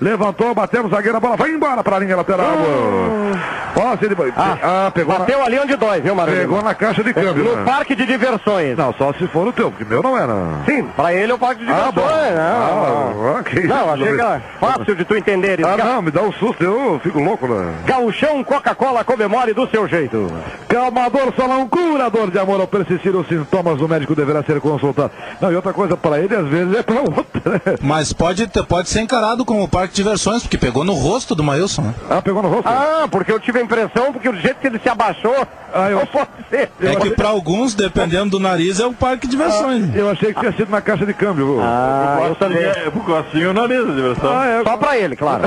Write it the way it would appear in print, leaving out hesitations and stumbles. Levantou, bateu o zagueiro, a bola vai embora para a linha lateral. Pegou bateu ali onde dói, viu, Marinho? Pegou na caixa de câmbio. No parque de diversões. Não, só se for o teu, porque meu não era. Sim, para ele é o parque de diversões. Não, achei que era fácil de tu entender. Não, me dá um susto, eu fico louco, né? Gauchão Coca-Cola, comemore do seu jeito. Calmador, salão, curador de amor. Ao persistir os sintomas, o médico deverá ser consultado. Não, e outra coisa para ele, às vezes, é para outra. Mas pode ser encarado como parque de diversões, porque pegou no rosto do Maílson, né? Ah, pegou no rosto? Ah, porque eu tive a impressão, porque do jeito que ele se abaixou, não pode ser. É que para alguns, dependendo do nariz, é um parque de diversões. Eu achei que tinha sido na caixa de câmbio. Ah, eu também. Porque assim o nariz é diversão. Só para ele, claro.